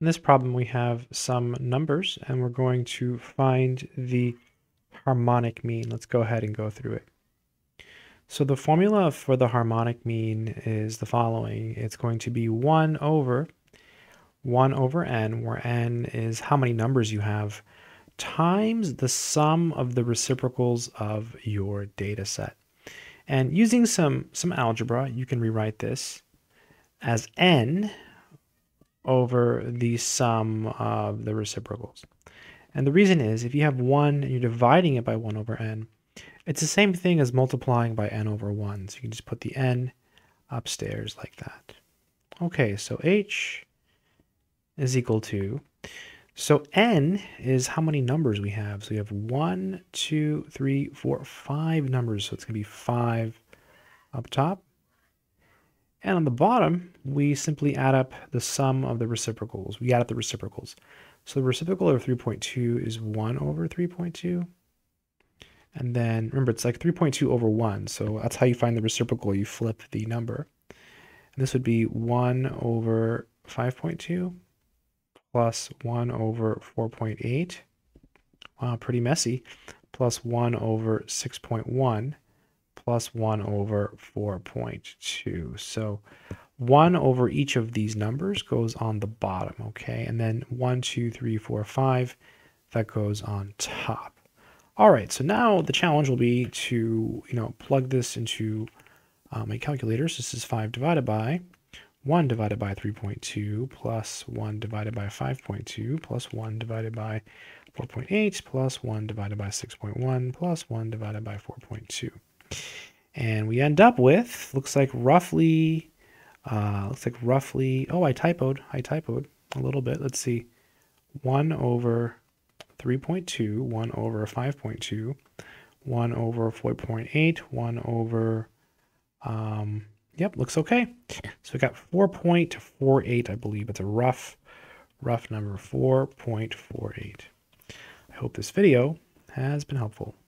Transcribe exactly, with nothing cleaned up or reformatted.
In this problem, we have some numbers, and we're going to find the harmonic mean. Let's go ahead and go through it. So the formula for the harmonic mean is the following. It's going to be one over one over n, where n is how many numbers you have, times the sum of the reciprocals of your data set. And using some, some algebra, you can rewrite this as n over the sum of the reciprocals. And the reason is, if you have one and you're dividing it by one over n, it's the same thing as multiplying by n over one. So you can just put the n upstairs like that. Okay, so h is equal to, so n is how many numbers we have. So we have one, two, three, four, five numbers. So it's gonna be five up top. And on the bottom, we simply add up the sum of the reciprocals. We add up the reciprocals. So the reciprocal of three point two is one over three point two. And then remember, it's like three point two over one. So that's how you find the reciprocal. You flip the number. And this would be one over five point two plus one over four point eight. Wow, pretty messy. Plus one over six point one. Plus one over four point two. So one over each of these numbers goes on the bottom, okay? And then one, two, three, four, five, that goes on top. All right, so now the challenge will be to, you know, plug this into uh, my calculator. So this is five divided by one divided by three point two plus one divided by five point two plus one divided by four point eight plus one divided by six point one plus one divided by four point two. And we end up with, looks like roughly, uh, looks like roughly, oh, I typoed, I typoed a little bit. Let's see, one over three point two, one over five point two, one over four point eight, one over, um, yep, looks okay. So we got four point four eight, I believe. It's a rough, rough number, four point four eight. I hope this video has been helpful.